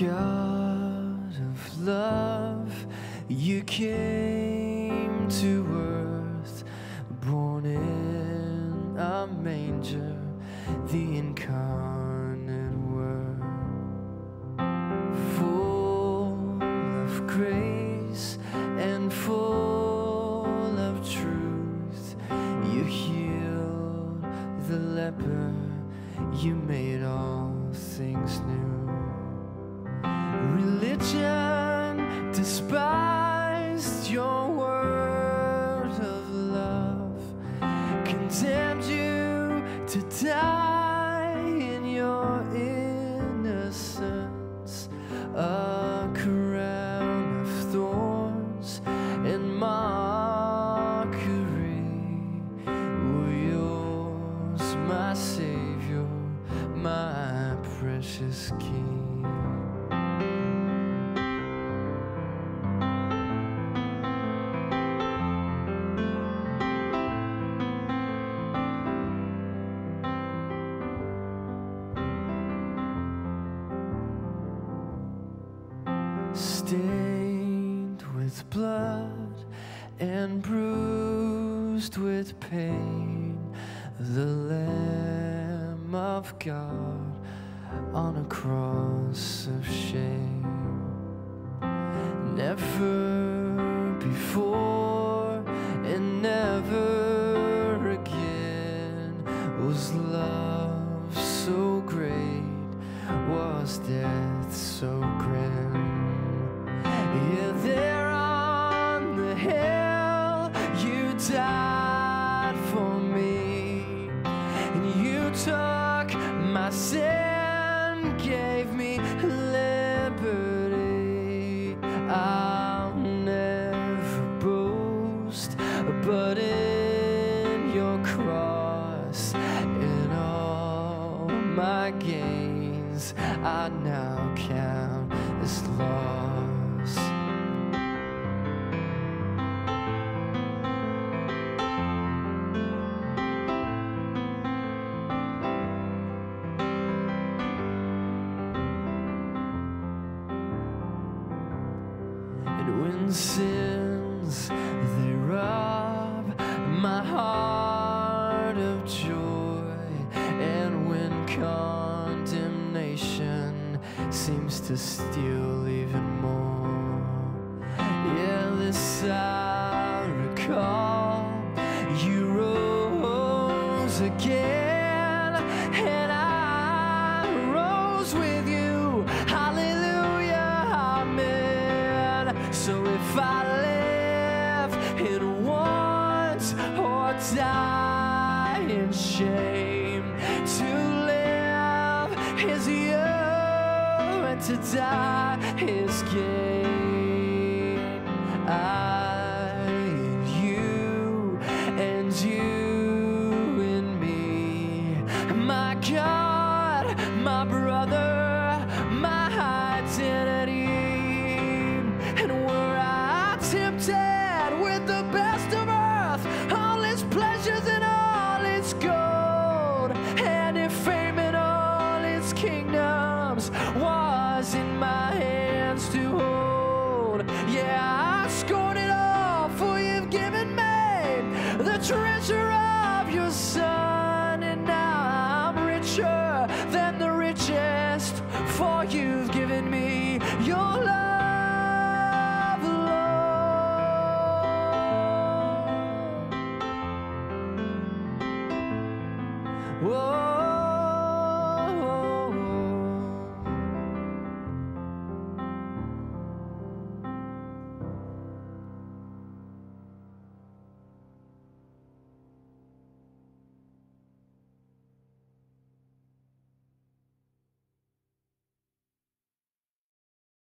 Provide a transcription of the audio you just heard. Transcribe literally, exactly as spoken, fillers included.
God of love, you came to earth, born in a manger, the incarnate Word, full of grace and full of truth. You healed the leper, you made all things new. Religion despised your word of love, condemned you to die in your innocence. A crown of thorns and mockery were yours, my Savior, my precious King. Stained with blood and bruised with pain, the Lamb of God on a cross of shame. Never before and never again was love so great, was death so grim. Yeah, there on the hill you died for me, and you took my sin, gave me liberty. I'll never boast, but in your cross, in all my gains, I now count as loss. Sins, they rob my heart of joy, and when condemnation seems to steal even more, yeah, this I recall, you rose again, and I rose with you. Hallelujah, amen. So if If I live in want or die in shame, to live is you and to die is gain. I in you and you in me, my God, my brother, my identity. And were I tempted with the best of earth, all its pleasures and all its gold, and if fame and all its kingdoms was in my hands to hold, yeah, I scorn it all, for you've given me the treasure of your Son, and now I'm richer than the richest, for you've given me your love. Whoa.